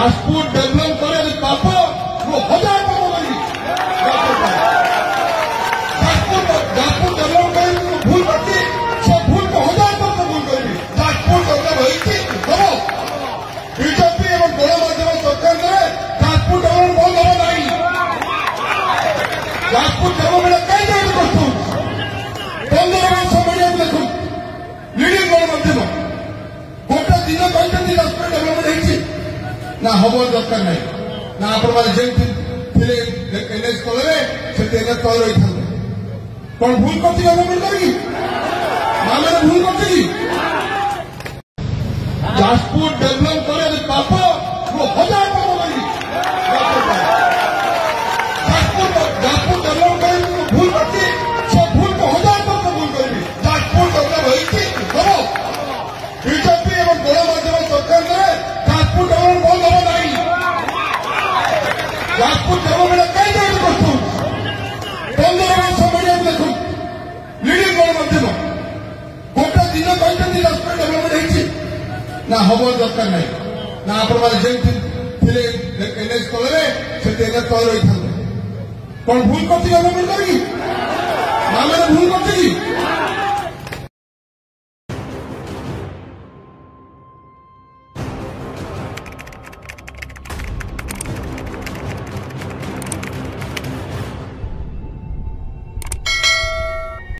Rajkot develop કરે બાપો હું હજાર ટકો કરી રાજકોટ ડેવલપ કરી ભૂલ પડતી છે ભૂલ તો હજાર ટકો ભૂલ કરી રાજકોટ ડેવલપ હોઈતી કરો বিজেপি এবং গণমাধ্যমের সরকার করে રાજકોટ ડેવલપ বন্ধ হবে নাই રાજકોટ ডেভেলপমেন্ট কাই জায়গা করছো বন্ধ হবে সব মিডিয়া দেখুন লিডিং গণমাধ্যম গোটা দিন কইছেন રાજકોટ ডেভেলপমেন্ট হইছে না হবার দরকার নাই না আপনার যেমনি এনএস তলরে সেটি এনএস তল রয়ে থাকে কোন ভুল করছি গভর্নমেন্ট করি মামলা ভুল করছি રાજકોટ ডেভেলপ করে বাপ হাজার টাকা করি રાજકોટ ডেভেলপ করে ভুল করছি সে ভুল তো হাজার টাকা ভুল করবি રાજકોટ ডেভেলপ হয়েছে করো বিজেপি এবং গণমাধ্যমের সরকার করে રાજકોટ ડેવલપ বন্ধ হবে নাই રાજકોટ ડેવલપમેન્ટ কাই জায়গা করছো বন্ধ হবে সব মিডিয়া দেখুন লিডিং গণমাধ্যম গোটা দিন কইছেন રાજકોટ ডেভেলপমেন্ট হয়েছে না হবার দরকার নাই না আপনার যেমনি এনএস তলরে সেটি এনএস তল রয়ে থাকে কোন ভুল করছি গভর্নমেন্ট করি মামলা ভুল করছি